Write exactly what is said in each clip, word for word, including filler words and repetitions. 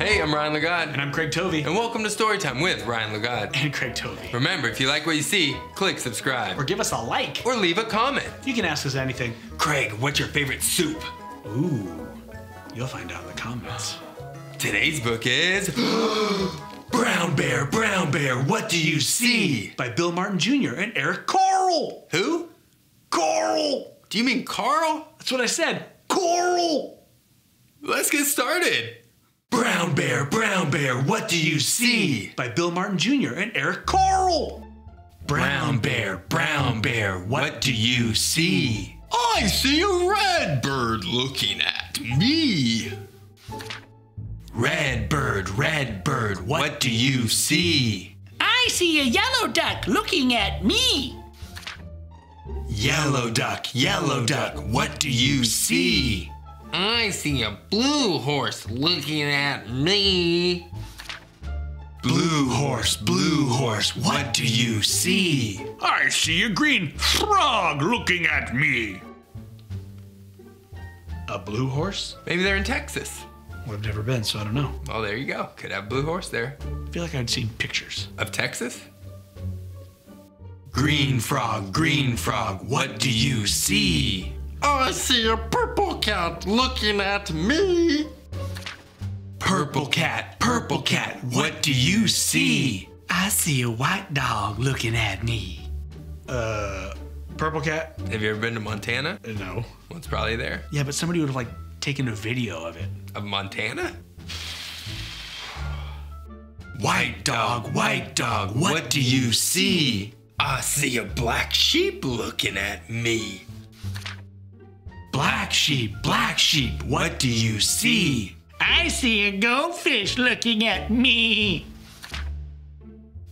Hey, I'm Ryan Lagod. And I'm Craig Tovey. And welcome to Storytime with Ryan Lagod. And Craig Tovey. Remember, if you like what you see, click subscribe. Or give us a like. Or leave a comment. You can ask us anything. Craig, what's your favorite soup? Ooh, you'll find out in the comments. Today's book is Brown Bear, Brown Bear, What Do You See? By Bill Martin Junior and Eric Carle. Who? Carle. Do you mean Carl? That's what I said. Carle. Let's get started. Brown Bear, Brown Bear, What Do You See? By Bill Martin Junior and Eric Carle. Brown Bear, Brown Bear, what do you see? I see a red bird looking at me. Red bird, red bird, what do you see? I see a yellow duck looking at me. Yellow duck, yellow duck, what do you see? I see a blue horse looking at me. Blue horse, blue horse, what do you see? I see a green frog looking at me. A blue horse? Maybe they're in Texas. Well, I've never been, so I don't know. Well, there you go. Could have blue horse there. I feel like I'd seen pictures. Of Texas? Green frog, green frog, what do you see? Oh, I see a purple cat looking at me. Purple cat, purple cat, what do you see? I see a white dog looking at me. Uh, purple cat? Have you ever been to Montana? Uh, no. Well, it's probably there. Yeah, but somebody would have, like, taken a video of it. Of Montana? White dog, white dog, what, what do you see? I see a black sheep looking at me. Black sheep, black sheep, what do you see? I see a goldfish looking at me.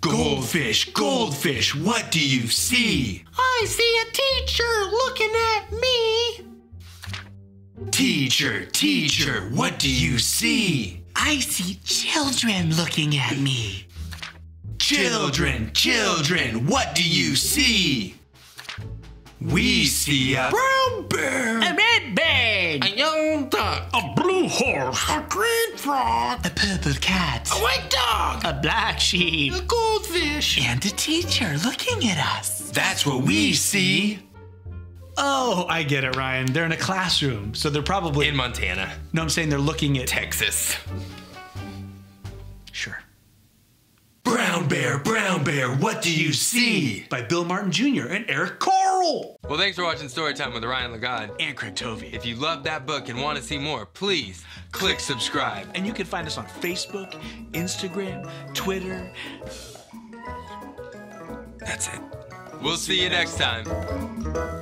Goldfish, goldfish, what do you see? I see a teacher looking at me. Teacher, teacher, what do you see? I see children looking at me. Children, children, what do you see? We see a brown bear, a red bird, a yellow duck, a blue horse, a green frog, a purple cat, a white dog, a black sheep, a goldfish, and a teacher looking at us. That's what we see. Oh, I get it, Ryan. They're in a classroom, so they're probably in Montana. No, I'm saying they're looking at Texas. Sure. Brown Bear, Brown Bear, What Do You See? By Bill Martin Junior and Eric Carle. Well, thanks for watching Storytime with Ryan Lagod. And Craig Tovey. If you love that book and want to see more, please click subscribe. And you can find us on Facebook, Instagram, Twitter. That's it. We'll see you next time.